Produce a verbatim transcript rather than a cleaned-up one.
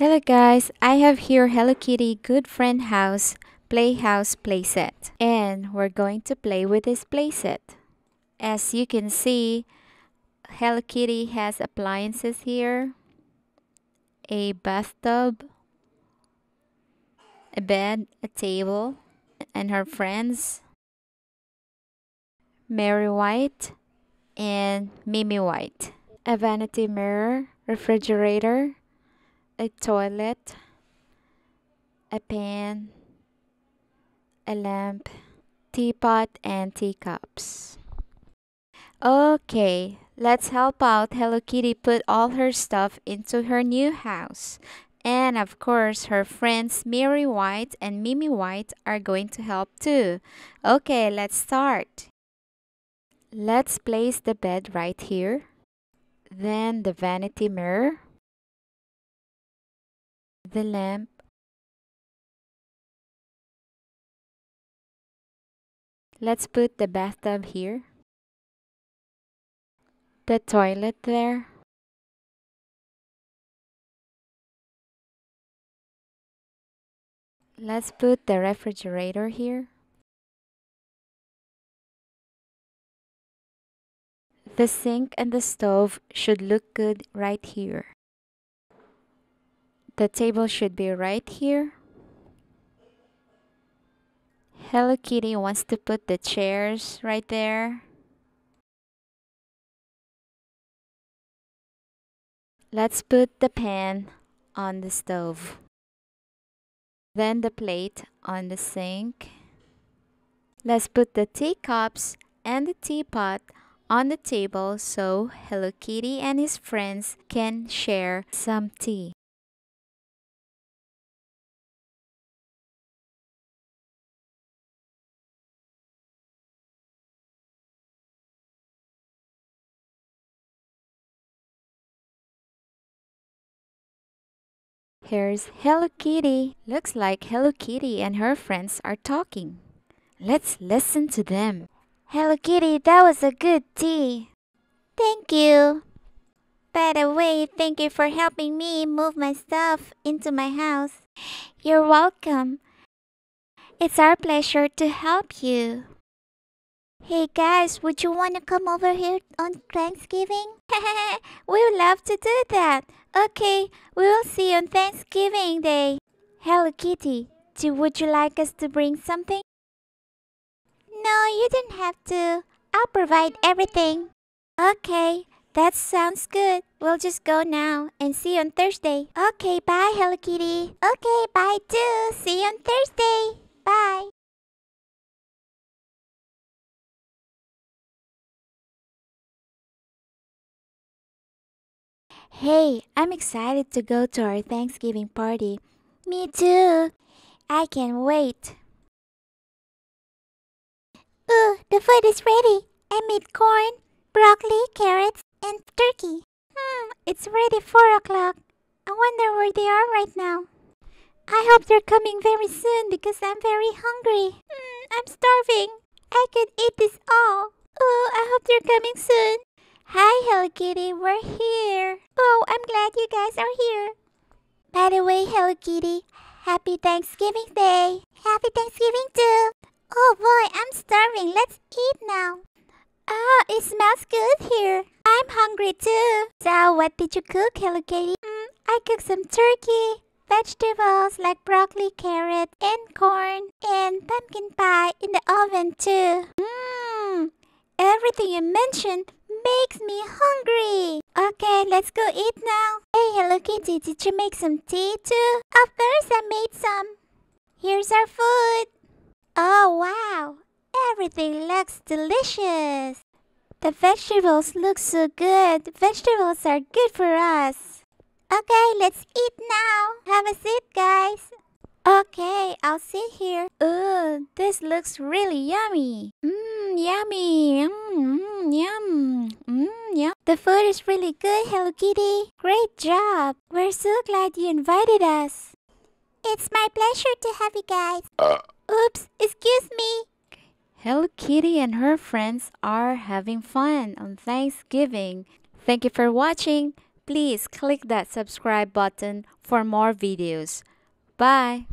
Hello guys, I have here Hello Kitty Good Friend House Playhouse playset, and we're going to play with this playset. As you can see, Hello Kitty has appliances here, a bathtub, a bed, a table, and her friends, Mary White and Mimmy White, a vanity mirror, refrigerator, a toilet, a pan, a lamp, teapot, and teacups. Okay, let's help out Hello Kitty put all her stuff into her new house. And of course, her friends Mary White and Mimmy White are going to help too. Okay, let's start. Let's place the bed right here. Then the vanity mirror, the lamp, let's put the bathtub here, the toilet there, let's put the refrigerator here, the sink and the stove should look good right here. The table should be right here. Hello Kitty wants to put the chairs right there. Let's put the pan on the stove. Then the plate on the sink. Let's put the teacups and the teapot on the table so Hello Kitty and his friends can share some tea. Here's Hello Kitty. Looks like Hello Kitty and her friends are talking. Let's listen to them. Hello Kitty, that was a good tea. Thank you. By the way, thank you for helping me move my stuff into my house. You're welcome. It's our pleasure to help you. Hey guys, would you want to come over here on Thanksgiving? We would love to do that. Okay, we will see you on Thanksgiving Day. Hello Kitty, do, would you like us to bring something? No, you don't have to. I'll provide everything. Okay, that sounds good. We'll just go now and see you on Thursday. Okay, bye Hello Kitty. Okay, bye too. See you on Thursday. Bye. Hey, I'm excited to go to our Thanksgiving party. Me too. I can't wait. Ooh, the food is ready. I made corn, broccoli, carrots, and turkey. Hmm, it's already four o'clock. I wonder where they are right now. I hope they're coming very soon because I'm very hungry. Hmm, I'm starving. I could eat this all. Ooh, I hope they're coming soon. Hi Hello Kitty, we're here. Oh, I'm glad you guys are here. By the way, Hello Kitty, happy Thanksgiving Day. Happy Thanksgiving too. Oh boy, I'm starving. Let's eat now. Oh, it smells good here. I'm hungry too. So what did you cook, Hello Kitty? Mm, I cooked some turkey, vegetables like broccoli, carrot, and corn, and pumpkin pie in the oven too. Mmm, everything you mentioned makes me hungry. Okay, let's go eat now. Hey, Hello Kitty, did you make some tea too? Of course I made some. Here's our food. Oh, wow. Everything looks delicious. The vegetables look so good. Vegetables are good for us. Okay, let's eat now. Have a seat, guys. Okay, I'll sit here. Ooh, this looks really yummy. Mmm, yummy. Mmm, mm, yum. Mmm, yum. The food is really good, Hello Kitty. Great job. We're so glad you invited us. It's my pleasure to have you guys. Uh. Oops, excuse me. Hello Kitty and her friends are having fun on Thanksgiving. Thank you for watching. Please click that subscribe button for more videos. Bye!